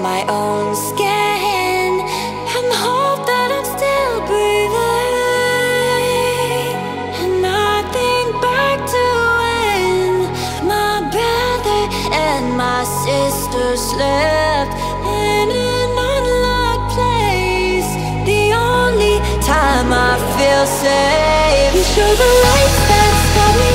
my own skin and hope that I'm still breathing, and I think back to when my brother and my sister slept in an unlocked place. The only time I feel safe, you show the lights that's got me.